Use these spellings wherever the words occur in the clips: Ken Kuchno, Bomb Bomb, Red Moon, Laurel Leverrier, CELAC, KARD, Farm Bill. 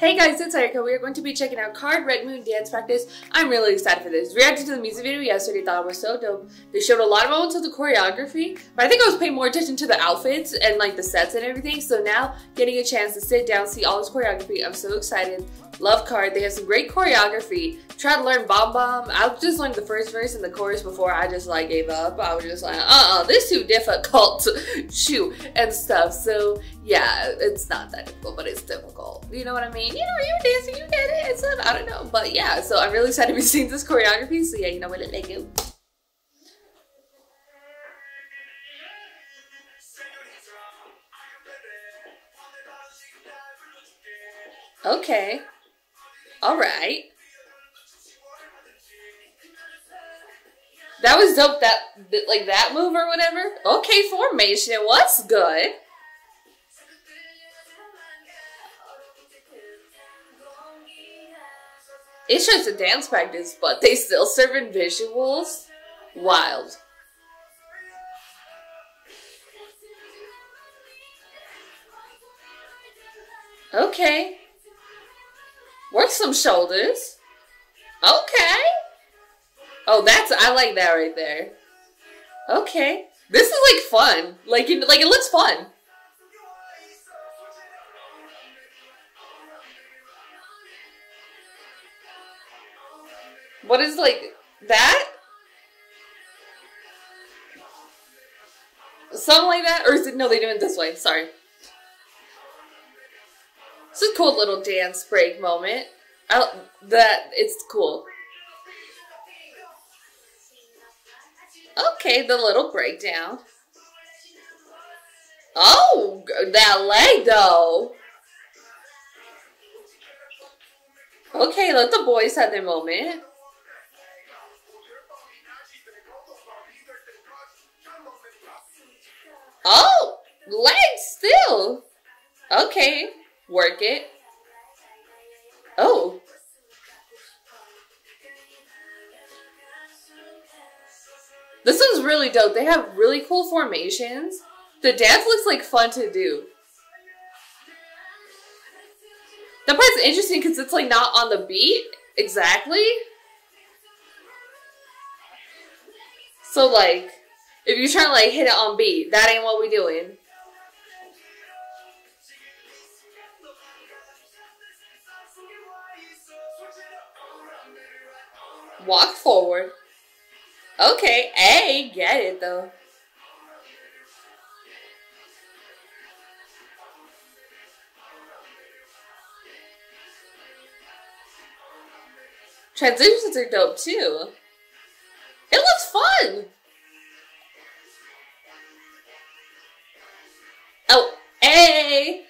Hey guys, it's Erica. We are going to be checking out KARD Red Moon Dance Practice. I'm really excited for this. Reacted to the music video yesterday, thought it was so dope. They showed a lot of moments of the choreography, but I think I was paying more attention to the outfits and like the sets and everything. So now getting a chance to sit down, see all this choreography, I'm so excited. Love KARD. They have some great choreography. Tried to learn Bomb Bomb. I just learned the first verse and the chorus before I just like gave up. I was just like, this too difficult. Shoot, and stuff. So yeah, it's not that difficult, but it's difficult. You know what I mean? You know, you dancing, you get it, and stuff. I don't know, but yeah, so I'm really excited to be seeing this choreography. So yeah, you know what, let it go. Okay. Alright. That was dope, that move or whatever. Okay, formation, what's good? It's just a dance practice, but they still serving visuals. Wild. Okay. Work some shoulders. Okay. Oh, I like that right there. Okay. This is like fun. Like it looks fun. What is like that? Something like that? Or is it, no, they do it this way, sorry. It's a cool little dance break moment. It's cool. Okay, the little breakdown. Oh, that leg though. Okay, let the boys have their moment. Oh, legs still. Okay, work it. Oh. This one's really dope. They have really cool formations. The dance looks like fun to do. That part's interesting because it's like not on the beat exactly. So like, if you're trying to like hit it on beat, that ain't what we doing. Walk forward. Okay, hey, get it though. Transitions are dope too. It looks fun. Oh, hey!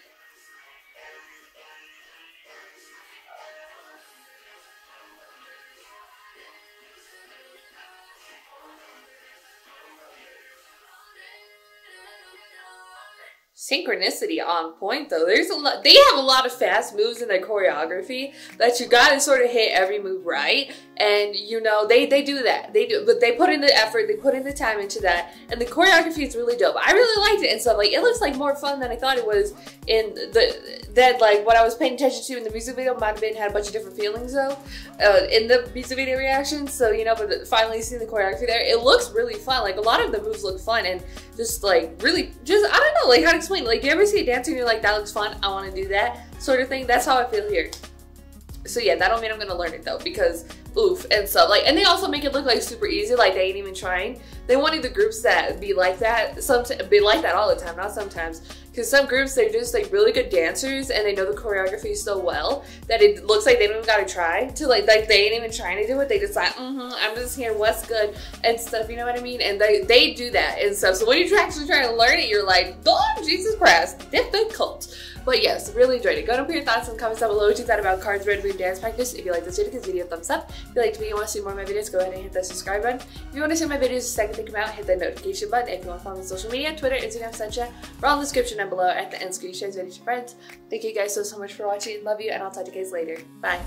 Synchronicity on point though. There's a lot. They have a lot of fast moves in their choreography that you gotta sort of hit every move right. And you know they do that. They do, but they put in the effort. They put in the time into that. And the choreography is really dope. I really liked it and stuff. Like it looks like more fun than I thought it was. In like what I was paying attention to in the music video might have been had a bunch of different feelings though. In the music video reaction. So you know, but finally seeing the choreography there, it looks really fun. Like a lot of the moves look fun and just like really just I don't know like how to. Like, you ever see a dancer and you're like, that looks fun, I want to do that sort of thing? That's how I feel here. So yeah, that don't mean I'm going to learn it though, because oof and stuff. Like, and they also make it look like super easy, like they ain't even trying. They wanted the groups that be like that, all the time, not sometimes. Because some groups, they're just like really good dancers and they know the choreography so well that it looks like they don't even gotta try to like they ain't even trying to do it. They just like, I'm just here, what's good and stuff, you know what I mean? And they do that and stuff. So when you're actually trying to learn it, you're like, oh, Jesus Christ, difficult. But yes, really enjoyed it. Go and put your thoughts in the comments down below what you thought about KARD's Red Moon Dance Practice. If you like this video, give this video a thumbs up. If you liked me and want to see more of my videos, go ahead and hit that subscribe button. If you want to see my videos the second they come out, hit that notification button. If you want to follow me on social media, Twitter, Instagram, Snapchat, we're all in the description down below at the end screen. Share this video with your friends. Thank you guys so much for watching. Love you, and I'll talk to you guys later. Bye.